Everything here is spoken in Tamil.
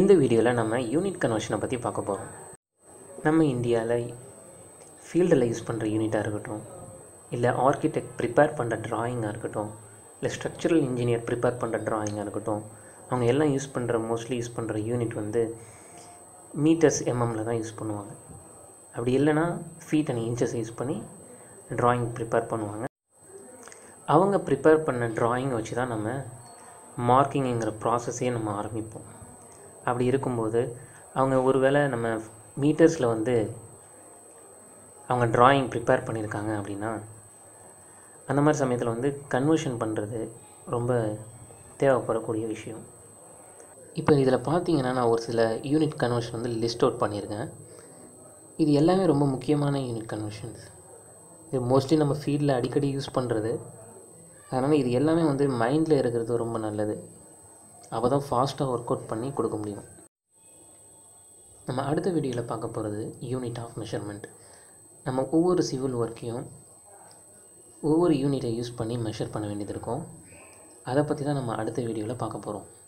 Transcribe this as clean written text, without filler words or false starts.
In the video, we will unit conversion. We will in India field use unit, architect prepare drawing, structural engineer prepare drawing. We use mostly use unit meters mm use feet and inches use drawing prepare prepare drawing marking process. அப்படி இருக்கும்போது அவங்க ஒருவேளை நம்ம மீட்டர்ஸ்ல அவங்க drawing prepare பண்ணிருக்காங்க அப்படினா அந்த மாதிரி சமயத்துல conversion பண்றது ரொம்ப தேவைப்படக்கூடிய விஷயம். இப்போ இதல பாத்தீங்கன்னா நான் ஒரு சில யூனிட் கன்வர்ஷன் லிஸ்ட் அவுட் பண்ணிருக்கேன். இது எல்லாமே ரொம்ப முக்கியமான யூனிட் கன்வர்ஷன்ஸ். இது மோஸ்ட்லி நம்ம ஃபீல்ட்ல அடிக்கடி யூஸ் பண்றது. அதனால இது எல்லாமே மைண்ட்ல இருக்குறது ரொம்ப நல்லது. அப்பதான் ஃபாஸ்டா வொர்க் அவுட் பண்ணி கொடுக்க முடியும். நம்ம அடுத்த வீடியோல பார்க்க போறது யூனிட் ஆஃப் மெஷர்மென்ட். நம்ம ஒவ்வொரு சிவில் வர்க்கையும் ஒவ்வொரு யூனிட்டை யூஸ் பண்ணி மெஷர் பண்ண வேண்டியது இருக்கும். அத பத்தி தான் நம்ம அடுத்த வீடியோல பார்க்க போறோம்.